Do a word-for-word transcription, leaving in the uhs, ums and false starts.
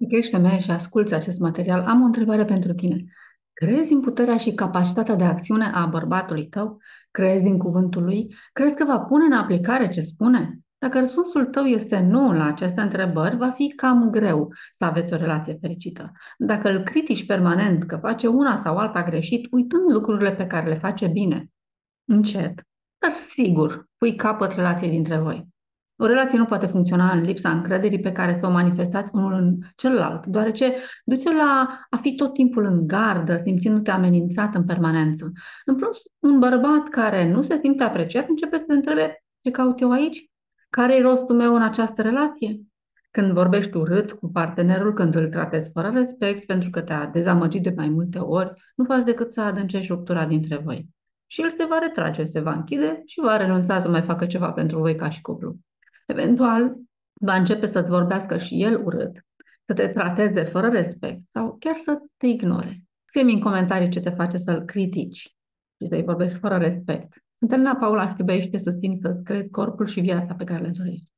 Dacă ești femeie și asculți acest material, am o întrebare pentru tine. Crezi în puterea și capacitatea de acțiune a bărbatului tău? Crezi din cuvântul lui? Crezi că va pune în aplicare ce spune? Dacă răspunsul tău este nu la aceste întrebări, va fi cam greu să aveți o relație fericită. Dacă îl critici permanent că face una sau alta greșit, uitând lucrurile pe care le face bine, încet, dar sigur, pui capăt relației dintre voi. O relație nu poate funcționa în lipsa încrederii pe care te-o manifestați unul în celălalt, deoarece duce la a fi tot timpul în gardă, simțindu-te amenințat în permanență. În plus, un bărbat care nu se simte apreciat începe să te întrebe: ce caut eu aici? Care-i rostul meu în această relație? Când vorbești urât cu partenerul, când îl tratezi fără respect pentru că te-a dezamăgit de mai multe ori, nu faci decât să adâncești ruptura dintre voi. Și el te va retrage, se va închide și va renunța să mai facă ceva pentru voi ca și cuplu. Eventual, va începe să-ți vorbească și el urât, să te trateze fără respect sau chiar să te ignore. Scrie-mi în comentarii ce te face să-l critici și să-i vorbești fără respect. Sunt Elena Paula Știubei și te susțin să-ți crezi corpul și viața pe care le dorești.